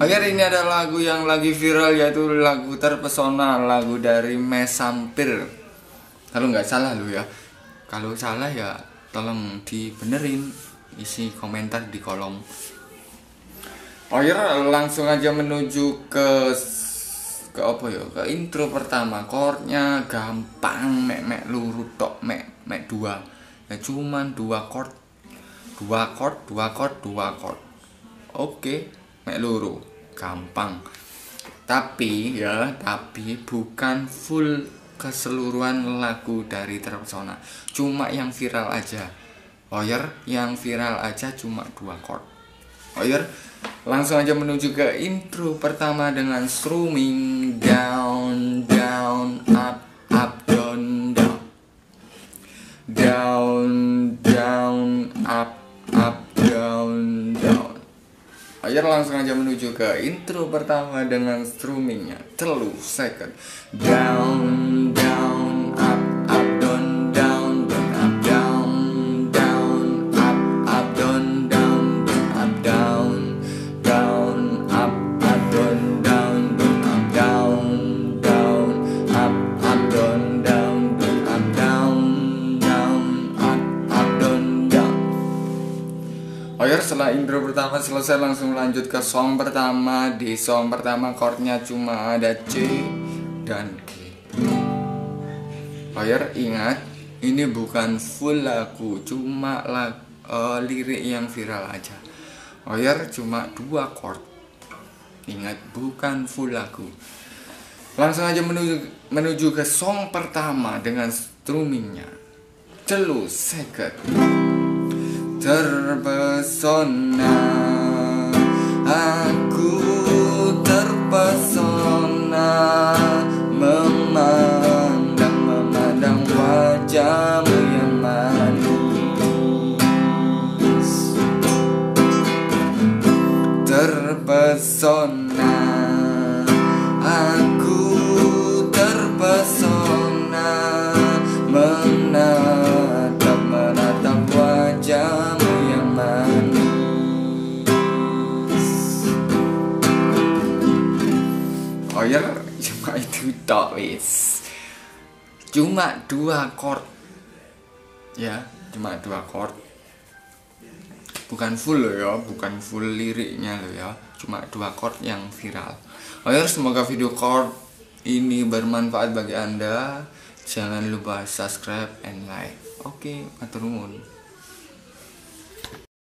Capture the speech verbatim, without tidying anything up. Oke, ini ada lagu yang lagi viral, yaitu lagu Terpesona, lagu dari Me Sampir. Kalau nggak salah lu ya, kalau salah ya tolong dibenerin, isi komentar di kolom. Oh ya, langsung aja menuju ke ke apa ya, ke intro pertama. Chordnya gampang, mek mek lurut tok, mek mek dua ya, cuman dua chord, dua chord, dua chord, dua chord. Oke, mek lurut, gampang, tapi ya tapi bukan full keseluruhan lagu dari Terpesona, cuma yang viral aja. Oyer, yang viral aja cuma dua chord. Oyer, langsung aja menuju ke intro pertama dengan strumming down down up up down down down down up up down down. Ayo langsung aja menuju ke intro pertama dengan strummingnya telu second down down up up down down up down down up up down down up down down up up down down up down down up up down down up down down up up down down. Ayo setelah intro pertama selesai, langsung lanjut ke song pertama. Di song pertama chordnya cuma ada C dan G. Player, ingat, ini bukan full lagu, cuma lag, uh, lirik yang viral aja. Player, cuma dua chord. Ingat, bukan full lagu. Langsung aja menuju, menuju ke song pertama dengan strummingnya. Celu second. Terpesona, aku terpesona memang. Wajahmu yang manis, terpesona, aku terpesona menatap menatap wajahmu yang manis. Oh ya, cuma itu tok wis. Cuma dua chord ya, cuma dua chord, bukan full loh ya, bukan full liriknya loh ya, cuma dua chord yang viral. Oh ya, semoga video chord ini bermanfaat bagi Anda. Jangan lupa subscribe and like. Oke, matur nuwun.